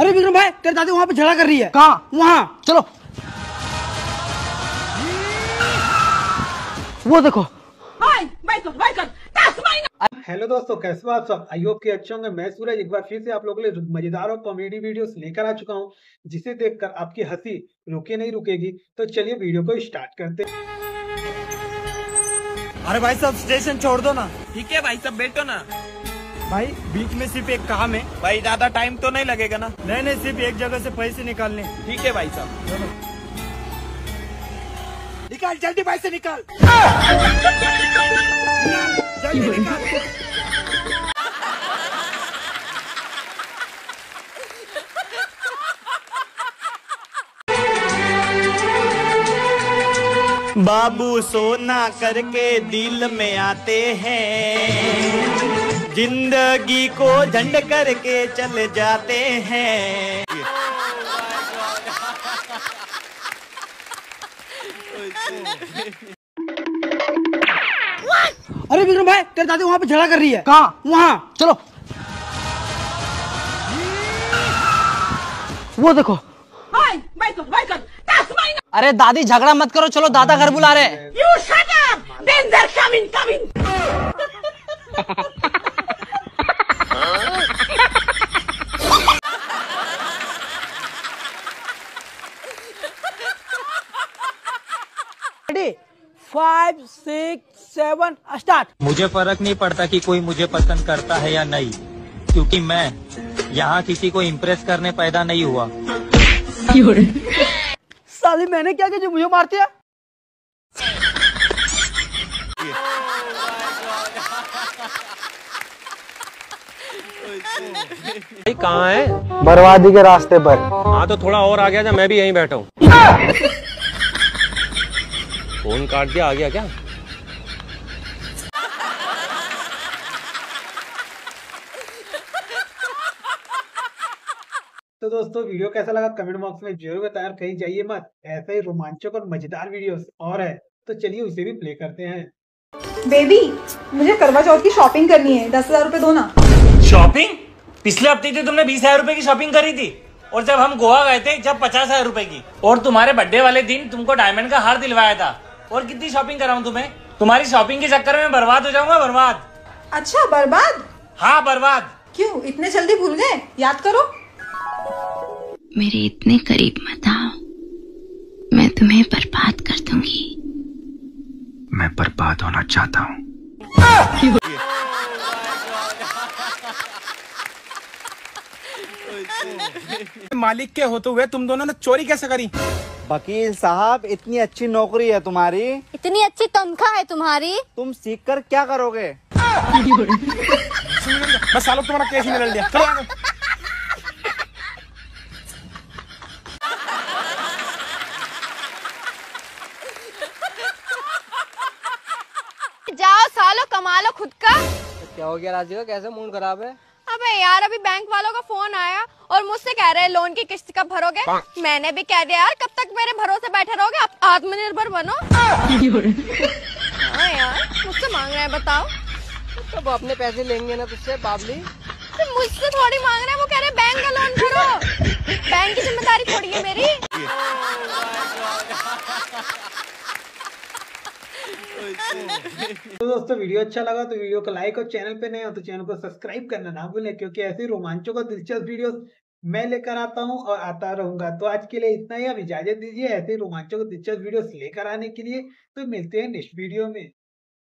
अरे विक्रम भाई तेरे दादी वहाँ पे झगड़ा कर रही है। कहाँ? वहाँ चलो। वो देखो। हेलो दोस्तों, कैसे हो आप सब? आई होप कि अच्छे होंगे। मैं सूरज एक बार फिर से आप लोगों के लिए मजेदार और कॉमेडी वीडियोस लेकर आ चुका हूं, जिसे देखकर आपकी हंसी रुके नहीं रुकेगी। तो चलिए वीडियो को स्टार्ट करते हैं। अरे भाई साहब स्टेशन छोड़ दो ना। ठीक है भाई साहब बैठो ना। भाई बीच में सिर्फ एक काम है। भाई ज्यादा टाइम तो नहीं लगेगा ना? नहीं नहीं, सिर्फ एक जगह से पैसे निकालने। ठीक है भाई साहब, निकाल जल्दी, भाई से निकाल जल्दी निकाल। बाबू सोना करके दिल में आते हैं, जिंदगी को झंड करके चले जाते हैं। अरे विक्रम भाई तेरे दादी वहाँ पे झगड़ा कर रही है। कहाँ? वहाँ चलो। वो देखो। अरे दादी झगड़ा मत करो, चलो दादा घर बुला रहे हैं। You shut up, danger coming, coming. Ready? 5, 6, 7 start. मुझे फर्क नहीं पड़ता कि कोई मुझे पसंद करता है या नहीं, क्योंकि मैं यहाँ किसी को इम्प्रेस करने पैदा नहीं हुआ। साली मैंने क्या किया, मुझे मार दिया। कहाँ है? बर्बादी के रास्ते पर। हाँ तो थोड़ा और आ गया जा, मैं भी यहीं बैठा हूँ। फोन काट दिया, आ गया क्या? तो दोस्तों वीडियो कैसा लगा कमेंट बॉक्स में जरूर बताएं। कहीं जाइए मत, ऐसे ही रोमांचक और मजेदार वीडियोस और है, तो चलिए उसे भी प्ले करते हैं। बेबी मुझे करवा चौथ की शॉपिंग करनी है, 10,000 रुपए दो ना। शॉपिंग? पिछले हफ्ते तो तुमने 20,000 रुपए की शॉपिंग करी थी, और जब हम गोवा गए थे जब 50,000 रुपए की, और तुम्हारे बर्थडे वाले दिन तुमको डायमंड का हार दिलवाया था। और कितनी शॉपिंग कराऊं तुम्हें? तुम्हारी शॉपिंग के चक्कर में बर्बाद हो जाऊंगा, बर्बाद। अच्छा बर्बाद? हाँ बर्बाद। क्यों इतने जल्दी भूल गए? याद करो। मेरे इतने करीब मत आओ, मैं तुम्हें बर्बाद कर दूंगी। मैं बर्बाद होना चाहता हूँ। मालिक के होते हुए तुम दोनों ने चोरी कैसे करी? वकील साहब इतनी अच्छी नौकरी है तुम्हारी, इतनी अच्छी तनख्वाह है तुम्हारी, तुम सीख कर क्या करोगे? मैं सालों तुम्हारा केस निकल दिया। जाओ सालों कमा लो खुद का। क्या हो गया राजीव, कैसे मूड खराब है? अबे यार अभी बैंक वालों का फोन आया और मुझसे कह रहे हैं लोन की किस्त कब भरोगे। मैंने भी कह दिया यार कब तक मेरे भरोसे बैठे रहोगे, आप आत्मनिर्भर बनो। हाँ यार मुझसे मांग रहे हैं, बताओ तो अपने पैसे लेंगे ना तुझसे बाबली। तो मुझसे थोड़ी मांग रहे हैं, वो कह रहे हैं बैंक का लोन भरो। बैंक की जिम्मेदारी थोड़ी है मेरी। तो दोस्तों वीडियो अच्छा लगा तो वीडियो को लाइक, और चैनल पे नए हो तो चैनल को सब्सक्राइब करना ना भूलें, क्योंकि ऐसे रोमांचों और दिलचस्प वीडियोस मैं लेकर आता हूं और आता रहूंगा। तो आज के लिए इतना ही, अब इजाजत दीजिए। ऐसे रोमांचों और दिलचस्प वीडियोस लेकर आने के लिए तो मिलते हैं नेक्स्ट वीडियो में।